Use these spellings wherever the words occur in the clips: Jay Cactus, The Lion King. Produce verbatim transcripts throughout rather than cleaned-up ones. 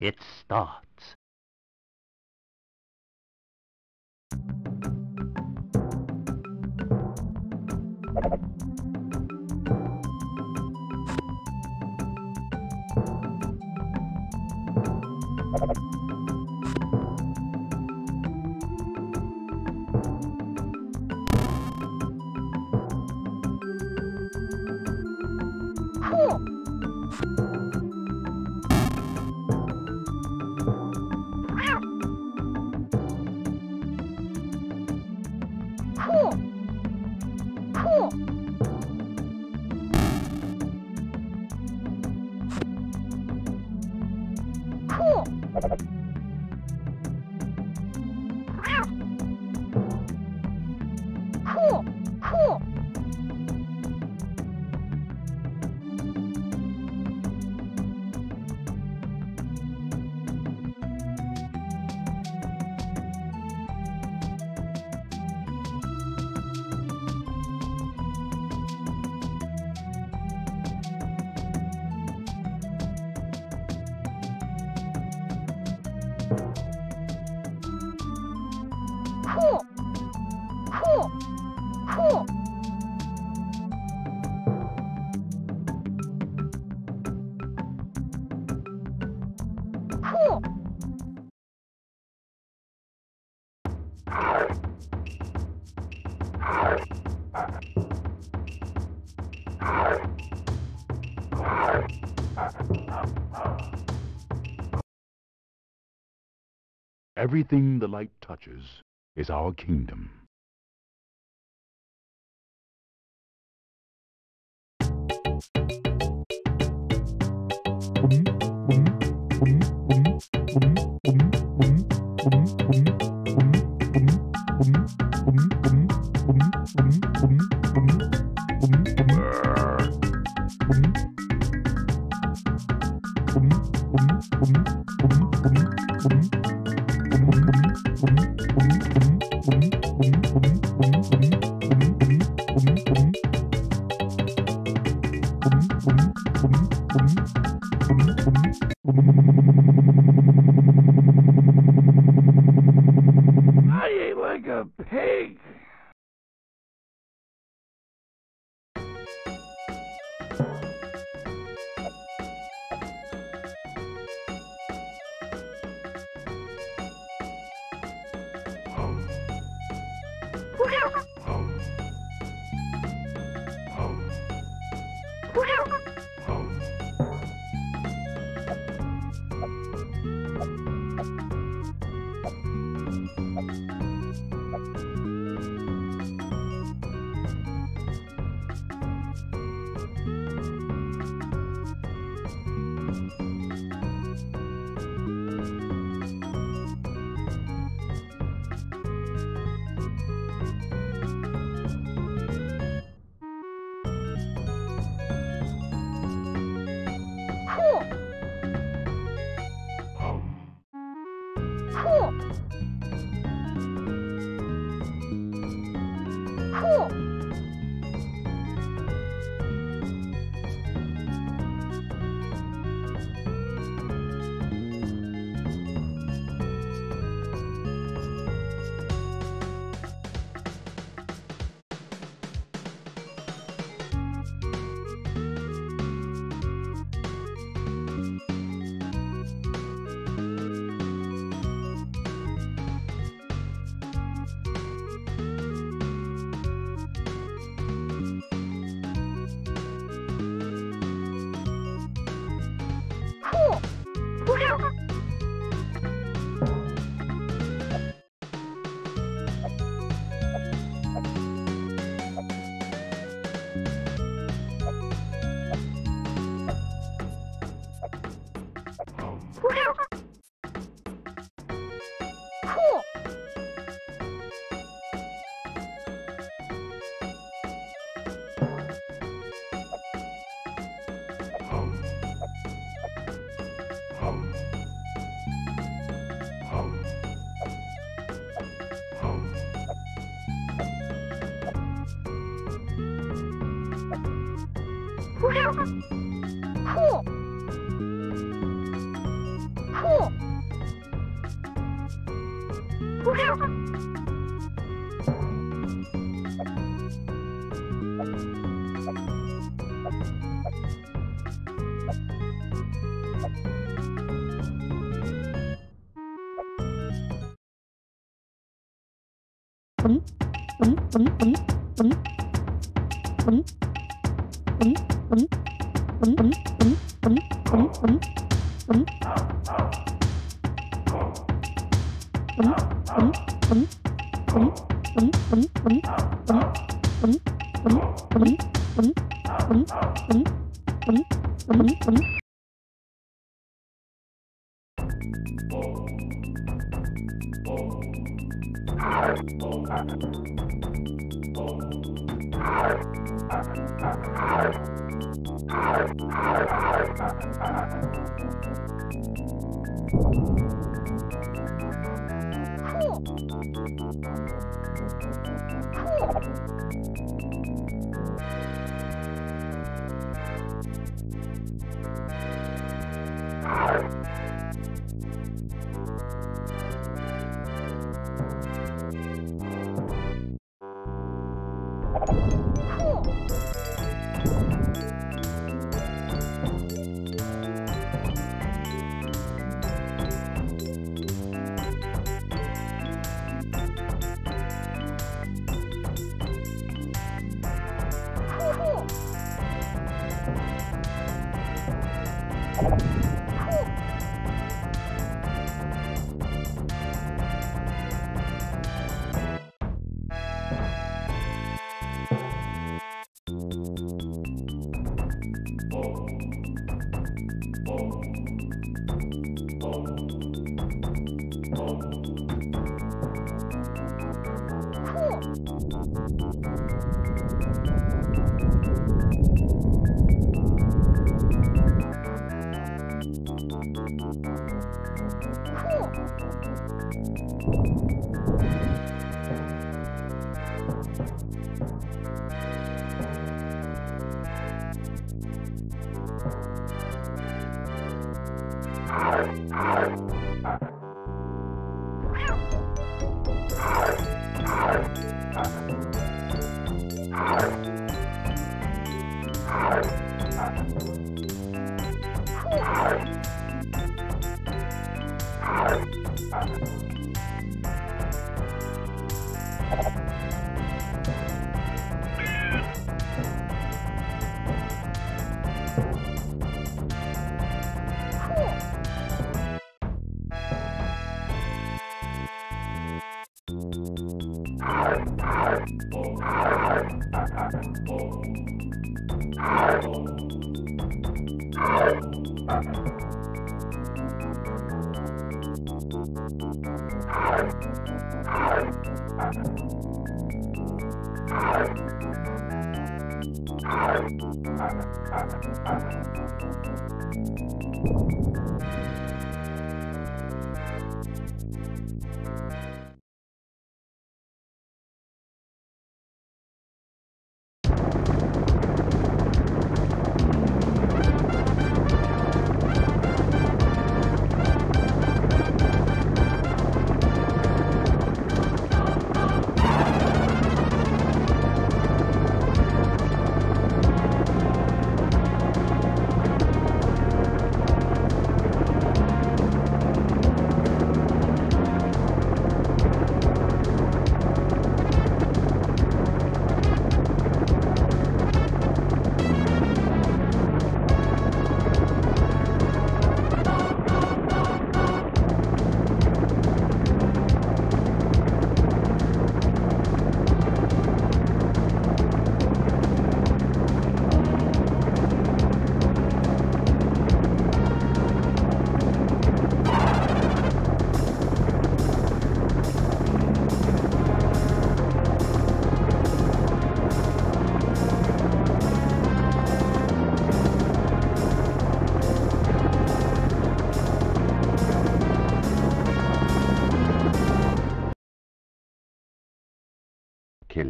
It starts. Everything the light touches is our kingdom. Cool. Cool. Kill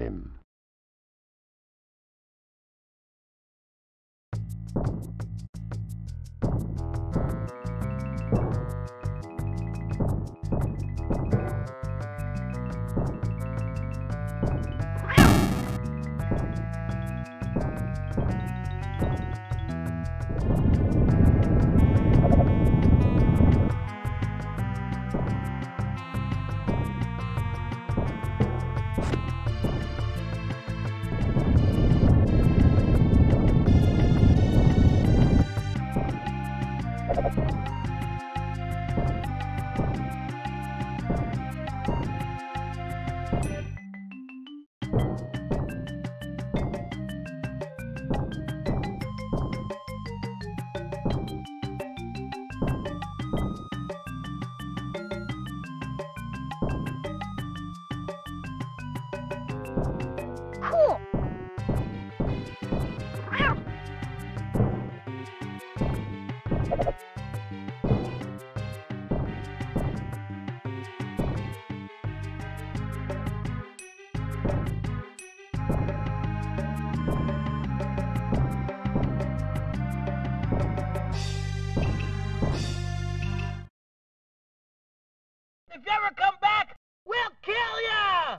him. If you ever come back, we'll kill ya!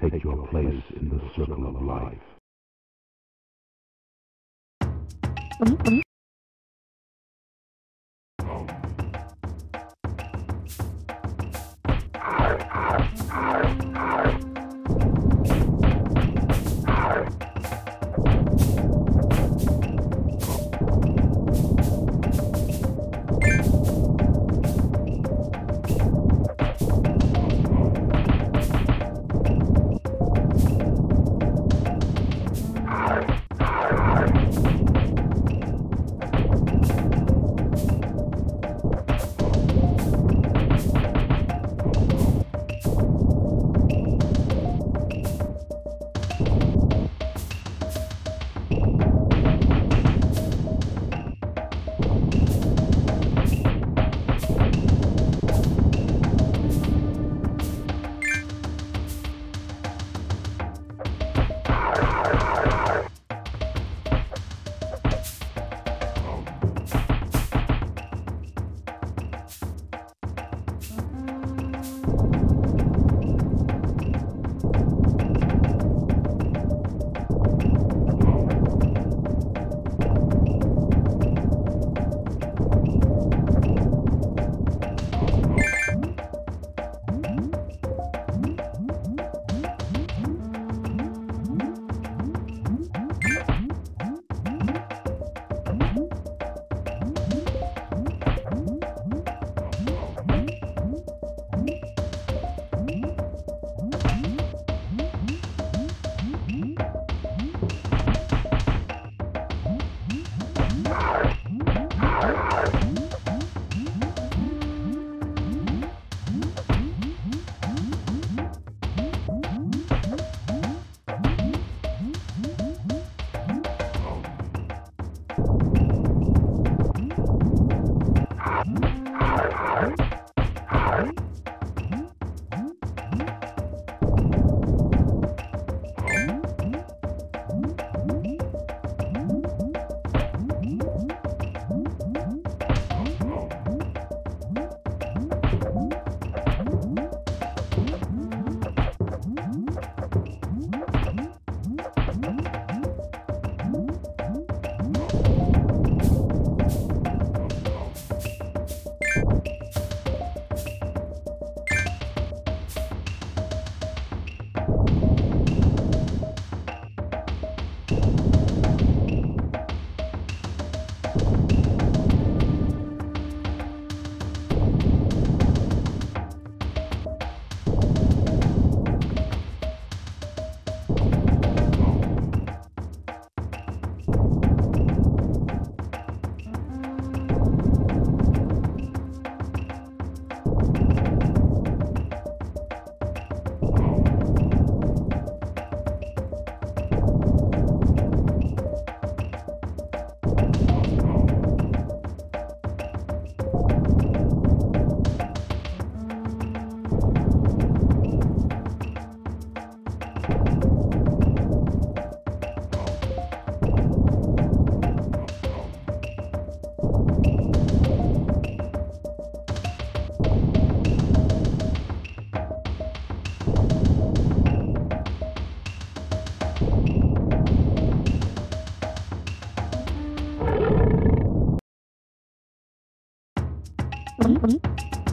Take your place in the circle of life. Mm-hmm.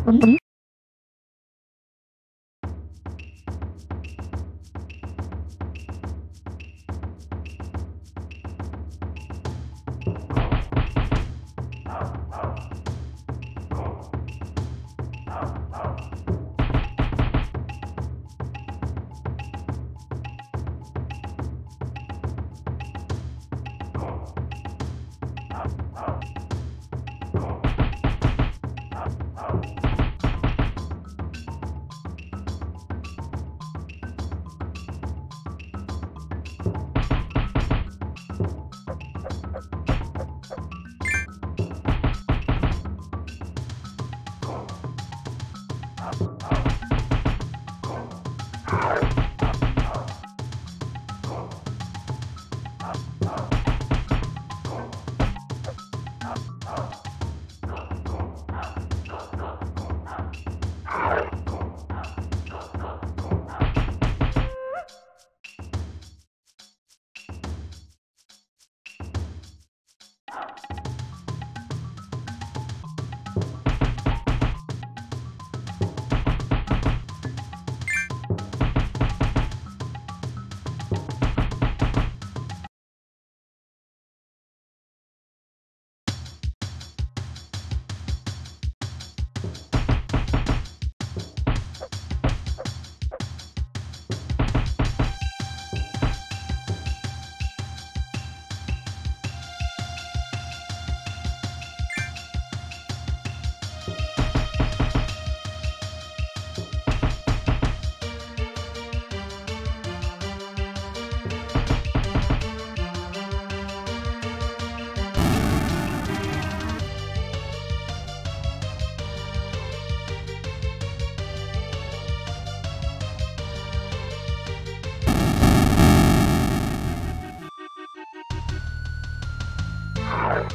Mm-hmm. Star.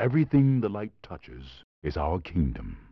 Everything the light touches is our kingdom.